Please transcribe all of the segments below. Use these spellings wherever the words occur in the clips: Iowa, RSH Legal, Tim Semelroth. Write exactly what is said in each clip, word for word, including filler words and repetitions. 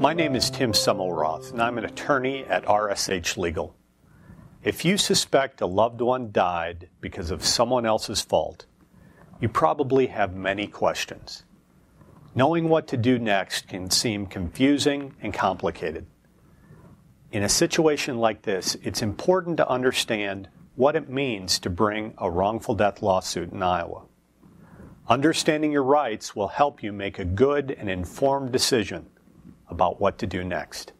My name is Tim Semelroth, and I'm an attorney at R S H Legal. If you suspect a loved one died because of someone else's fault, you probably have many questions. Knowing what to do next can seem confusing and complicated. In a situation like this, it's important to understand what it means to bring a wrongful death lawsuit in Iowa. Understanding your rights will help you make a good and informed decision about what to do next.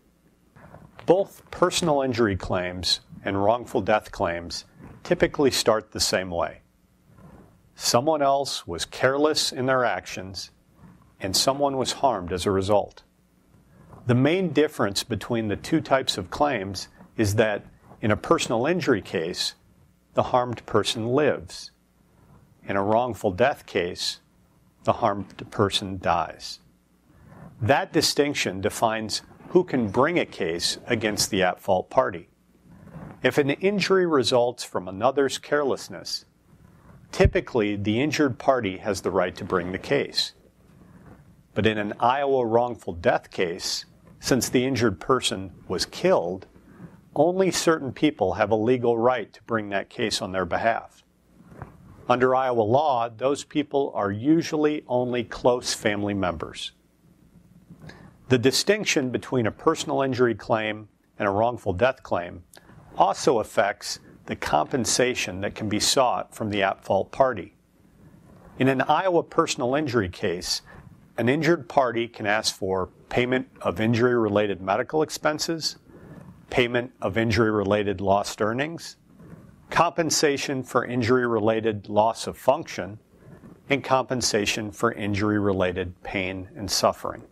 Both personal injury claims and wrongful death claims typically start the same way. Someone else was careless in their actions, and someone was harmed as a result. The main difference between the two types of claims is that in a personal injury case, the harmed person lives. In a wrongful death case, the harmed person dies. That distinction defines who can bring a case against the at-fault party. If an injury results from another's carelessness, typically the injured party has the right to bring the case. But in an Iowa wrongful death case, since the injured person was killed, only certain people have a legal right to bring that case on their behalf. Under Iowa law, those people are usually only close family members. The distinction between a personal injury claim and a wrongful death claim also affects the compensation that can be sought from the at-fault party. In an Iowa personal injury case, an injured party can ask for payment of injury-related medical expenses, payment of injury-related lost earnings, compensation for injury-related loss of function, and compensation for injury-related pain and suffering.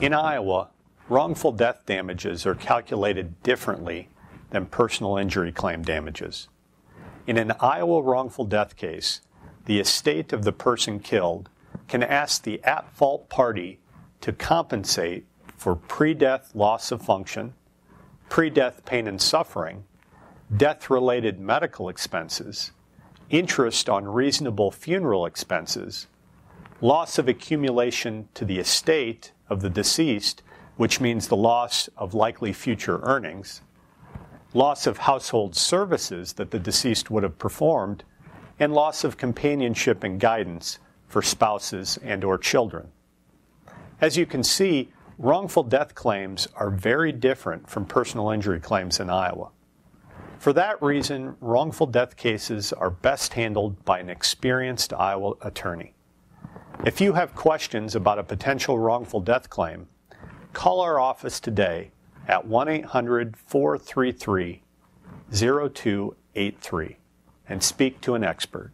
In Iowa, wrongful death damages are calculated differently than personal injury claim damages. In an Iowa wrongful death case, the estate of the person killed can ask the at-fault party to compensate for pre-death loss of function, pre-death pain and suffering, death-related medical expenses, interest on reasonable funeral expenses, loss of accumulation to the estate of the deceased, which means the loss of likely future earnings, loss of household services that the deceased would have performed, and loss of companionship and guidance for spouses and or children. As you can see, wrongful death claims are very different from personal injury claims in Iowa. For that reason, wrongful death cases are best handled by an experienced Iowa attorney. If you have questions about a potential wrongful death claim, call our office today at one eight hundred, four three three, zero two eight three and speak to an expert.